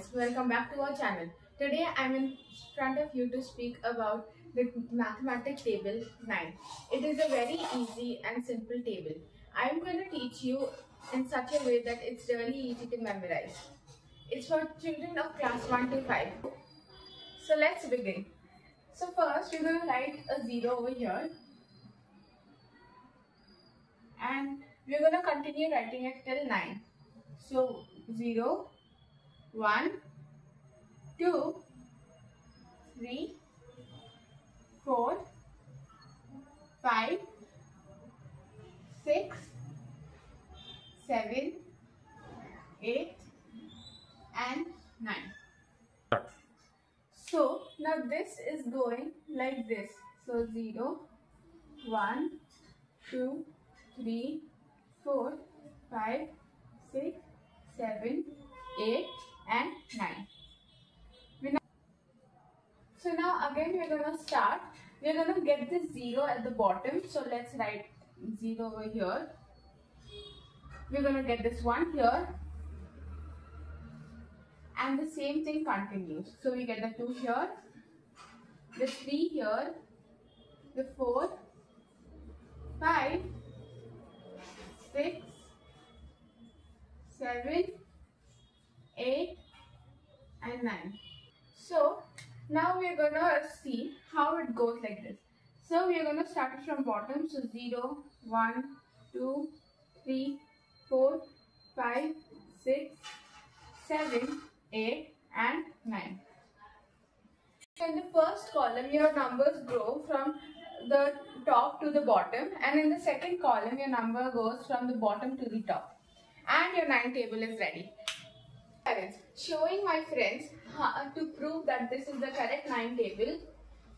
friends, welcome back to our channel. Today I am in front of you to speak about the mathematics table 9. It is a very easy and simple table. I am going to teach you in such a way that it's really easy to memorize. It's for children of class 1 to 5. So let's begin. So first we're going to write a 0 over here. And we're going to continue writing it till 9. So 0, 1, 2, 3, 4, 5, 6, 7, 8 and 9. So now this is going like this. So 0, 1, 2, 3, 4, 5, 6, 7, 8 and 9. So now again we are going to start. We are going to get this 0 at the bottom. So let's write 0 over here. We are going to get this 1 here. And the same thing continues. So we get the 2 here, the 3 here, the 4, 5, 6, 7, 8 and 9. So now we are going to see how it goes like this. So we are going to start it from bottom. So 0, 1, 2, 3, 4, 5, 6, 7, 8 and 9. In the first column your numbers grow from the top to the bottom, and in the second column your number goes from the bottom to the top. And your 9 table is ready. Showing my friends how to prove that this is the correct 9 table,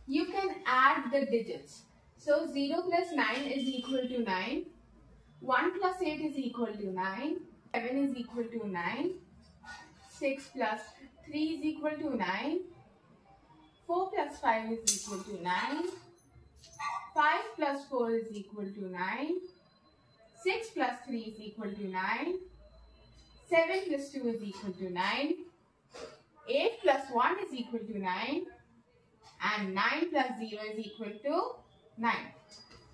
you can add the digits. So 0 plus 9 is equal to 9, 1 plus 8 is equal to 9, 7 is equal to 9, 6 plus 3 is equal to 9, 4 plus 5 is equal to 9, 5 plus 4 is equal to 9, 6 plus 3 is equal to 9, 7 plus 2 is equal to 9, 8 plus 1 is equal to 9, and 9 plus 0 is equal to 9.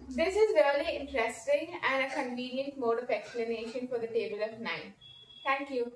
This is really interesting and a convenient mode of explanation for the table of 9. Thank you.